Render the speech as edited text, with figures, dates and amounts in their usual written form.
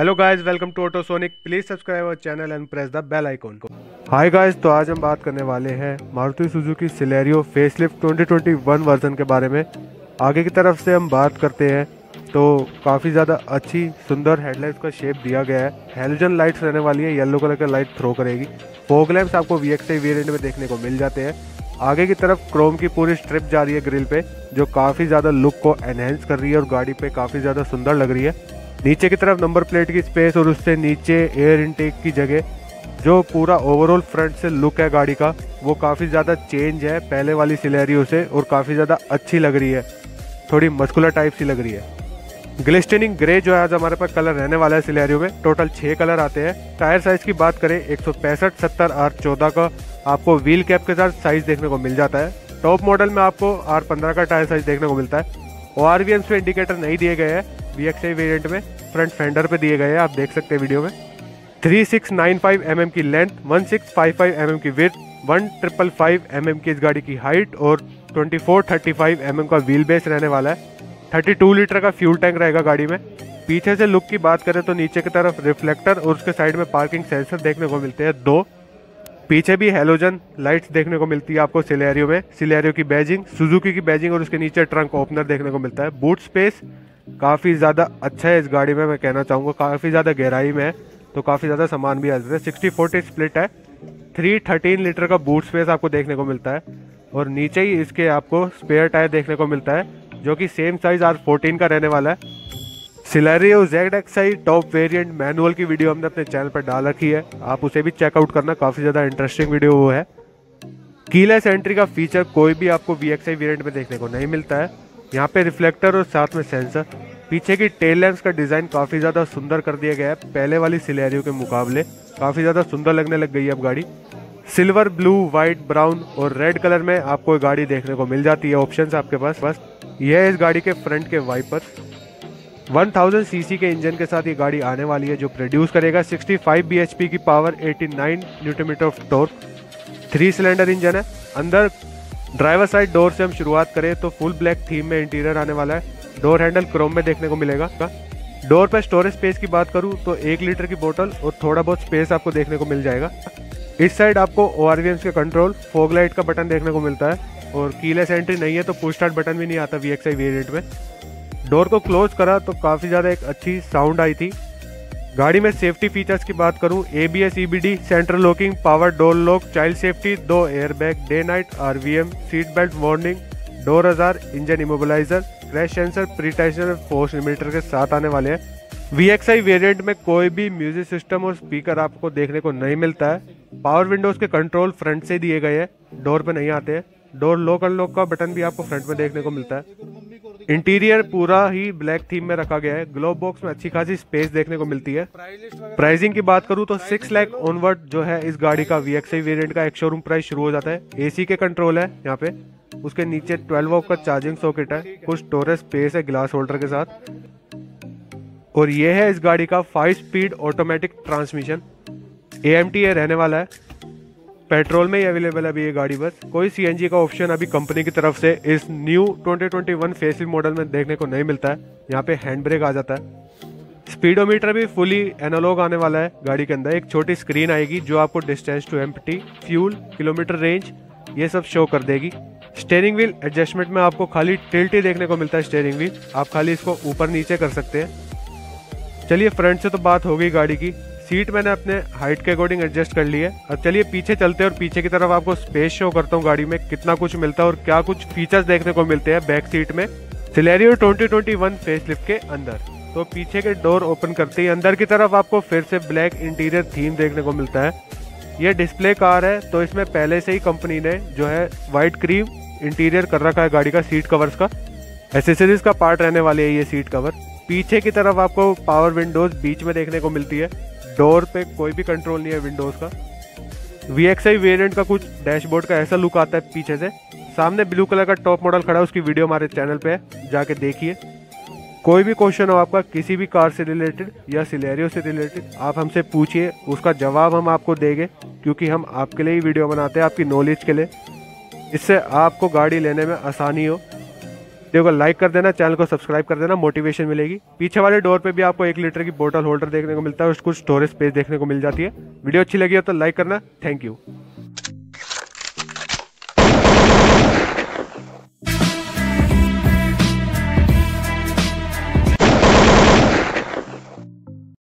Hello guys, welcome to auto sonic. Please subscribe our channel and press the bell icon. Hi guys, तो आज हम बात करने वाले हैं Maruti Suzuki Celerio facelift 2021 version के बारे में। आगे की तरफ से हम बात करते हैं तो काफ़ी ज़्यादा अच्छी सुंदर हेडलाइट का शेप दिया गया है। हेलोजन लाइट्स रहने वाली है, येलो कलर का लाइट थ्रो करेगी। फॉग लैंप्स आपको VXI वेरिएंट में देखने को मिल जाते हैं। आगे की तरफ क्रोम की पूरी स्ट्रिप जा रही है ग्रिल पे, जो काफ़ी ज़्यादा लुक को एनहेंस कर रही है और गाड़ी पे काफ़ी ज़्यादा सुंदर लग रही है। नीचे की तरफ नंबर प्लेट की स्पेस और उससे नीचे एयर इनटेक की जगह, जो पूरा ओवरऑल फ्रंट से लुक है गाड़ी का, वो काफ़ी ज़्यादा चेंज है पहले वाली सिलेरियो से और काफ़ी ज़्यादा अच्छी लग रही है, थोड़ी मस्कुलर टाइप सी लग रही है। ग्लिस्टनिंग ग्रे जो है आज हमारे पास कलर रहने वाला है सिलेरियो में। टोटल 6 कलर आते हैं। टायर साइज़ की बात करें 165/70R14 का आपको व्हील कैप के साथ साइज़ देखने को मिल जाता है। टॉप मॉडल में आपको R15 का टायर साइज़ देखने को मिलता है। ORVMs पे इंडिकेटर नहीं दिए गए हैं, VXI वेरिएंट में फ्रंट फेंडर पे दिए गए हैं, आप देख सकते हैं वीडियो में। 3695 mm की लेंथ, 1655 mm की विड्थ, 1555 mm की इस गाड़ी की हाइट और 2435 mm का व्हील बेस रहने वाला है। 32 लीटर का फ्यूल टैंक रहेगा गाड़ी में। पीछे से लुक की बात करें तो नीचे की तरफ रिफ्लेक्टर और उसके साइड में पार्किंग सेंसर देखने को मिलते हैं 2। पीछे भी हेलोजन लाइट्स देखने को मिलती है आपको सिलेरियो में। सिलेरियो की बैजिंग, सुजुकी की बैजिंग और उसके नीचे ट्रंक ओपनर देखने को मिलता है। बूट स्पेस काफ़ी ज़्यादा अच्छा है इस गाड़ी में, मैं कहना चाहूँगा। काफ़ी ज़्यादा गहराई में है तो काफ़ी ज़्यादा सामान भी हजर है। 60/40 स्प्लिट है। 313 लीटर का बूट स्पेस आपको देखने को मिलता है और नीचे ही इसके आपको स्पेयर टायर देखने को मिलता है, जो कि सेम साइज़ R14 का रहने वाला है। Celerio ZXI top variant manual की वीडियो हमने अपने चैनल पर डाल रखी है, आप उसे भी चेकआउट करना, काफ़ी ज़्यादा इंटरेस्टिंग वीडियो वो है। कीलेस एंट्री का फीचर कोई भी आपको VXI वेरिएंट में देखने को नहीं मिलता है। यहाँ पे रिफ्लेक्टर और साथ में सेंसर। पीछे की टेल लैंप्स का डिज़ाइन काफ़ी ज़्यादा सुंदर कर दिया गया है पहले वाली सिलेरियो के मुकाबले, काफ़ी ज़्यादा सुंदर लगने लग गई है अब गाड़ी। सिल्वर, ब्लू, वाइट, ब्राउन और रेड कलर में आपको गाड़ी देखने को मिल जाती है, ऑप्शंस आपके पास। बस यह इस गाड़ी के फ्रंट के वाइपर। 1000 सीसी के इंजन के साथ ये गाड़ी आने वाली है, जो प्रोड्यूस करेगा 65 bhp की power, 89 Nm of torque. 3 cylinder engine है। अंदर ड्राइवर साइड डोर से हम शुरुआत करें तो फुल ब्लैक थीम में इंटीरियर आने वाला है। डोर हैंडल क्रोम में देखने को मिलेगा। डोर पर स्टोरेज स्पेस की बात करूँ तो 1 लीटर की बोतल और थोड़ा बहुत स्पेस आपको देखने को मिल जाएगा। इस साइड आपको ORVMs के कंट्रोल, फॉग लाइट का बटन देखने को मिलता है और कीलेस एंट्री नहीं है तो पुश स्टार्ट बटन भी नहीं आता VXI वेरिएंट में। डोर को क्लोज करा तो काफ़ी ज़्यादा एक अच्छी साउंड आई थी। गाड़ी में सेफ्टी फीचर्स की बात करूं, ABS EBD, central locking, power door lock, child safety, 2 airbag, day night RVM, seat belt warning, door ajar, engine immobiliser, crash sensor, pretension force limiter के साथ आने वाले हैं। VXI वेरिएंट में कोई भी म्यूजिक सिस्टम और स्पीकर आपको देखने को नहीं मिलता है। पावर विंडोज़ के कंट्रोल फ्रंट से दिए गए हैं, डोर पे नहीं आते हैं। डोर लॉक अनलॉक का बटन भी आपको फ्रंट में देखने को मिलता है। इंटीरियर पूरा ही ब्लैक थीम में रखा गया है। ग्लोव बॉक्स में अच्छी खासी स्पेस देखने को मिलती है। प्राइसिंग की बात करूँ तो 6 लाख ऑनवर्ड जो है इस गाड़ी का VXI वेरिएंट का एक शोरूम प्राइस शुरू हो जाता है। AC के कंट्रोल है यहाँ पे, उसके नीचे 12 वॉट का चार्जिंग सॉकेट है, कुछ स्टोरेज स्पेस है ग्लास होल्डर के साथ और यह है इस गाड़ी का 5 स्पीड ऑटोमेटिक ट्रांसमिशन। AMT ये रहने वाला है। पेट्रोल में ही अवेलेबल है अभी ये गाड़ी। बस कोई CNG का ऑप्शन अभी कंपनी की तरफ से इस न्यू 2021 फेसलिफ्ट मॉडल में देखने को नहीं मिलता है। यहाँ पे हैंड ब्रेक आ जाता है। स्पीडोमीटर भी फुली एनालॉग आने वाला है गाड़ी के अंदर। एक छोटी स्क्रीन आएगी जो आपको distance to empty, fuel, kilometre range ये सब शो कर देगी। स्टेयरिंग व्हील एडजस्टमेंट में आपको खाली टिल्ट ही देखने को मिलता है स्टेयरिंग व्हील, आप खाली इसको ऊपर नीचे कर सकते हैं। चलिए फ्रंट से तो बात हो गई गाड़ी की। सीट मैंने अपने हाइट के अकॉर्डिंग एडजस्ट कर ली है। अब चलिए पीछे चलते हैं और पीछे की तरफ आपको स्पेस शो करता हूँ गाड़ी में कितना कुछ मिलता है और क्या कुछ फीचर्स देखने को मिलते हैं बैक सीट में सिलेरियो 2021 फेसलिफ्ट के अंदर। तो पीछे के डोर ओपन करते ही अंदर की तरफ आपको फिर से ब्लैक इंटीरियर थीम देखने को मिलता है। ये डिस्प्ले कार है तो इसमें पहले से ही कंपनी ने जो है वाइट क्रीम इंटीरियर कर रखा है गाड़ी का। सीट कवर्स का एसेसरीज का पार्ट रहने वाली है ये सीट कवर। पीछे की तरफ आपको पावर विंडोज़ बीच में देखने को मिलती है। डोर पे कोई भी कंट्रोल नहीं है विंडोज़ का। VXI वेरिएंट का कुछ डैशबोर्ड का ऐसा लुक आता है पीछे से। सामने ब्लू कलर का टॉप मॉडल खड़ा है, उसकी वीडियो हमारे चैनल पे है, जाके देखिए। कोई भी क्वेश्चन हो आपका किसी भी कार से रिलेटेड या सिलेरियो से रिलेटेड, आप हमसे पूछिए, उसका जवाब हम आपको देंगे क्योंकि हम आपके लिए ही वीडियो बनाते हैं, आपकी नॉलेज के लिए, इससे आपको गाड़ी लेने में आसानी हो। वीडियो को लाइक कर देना, चैनल को सब्सक्राइब कर देना, मोटिवेशन मिलेगी। पीछे वाले डोर पे भी आपको 1 लीटर की बोतल होल्डर देखने को मिलता है और कुछ स्टोरेज स्पेस देखने को मिल जाती है। वीडियो अच्छी लगी हो तो लाइक करना। Thank you.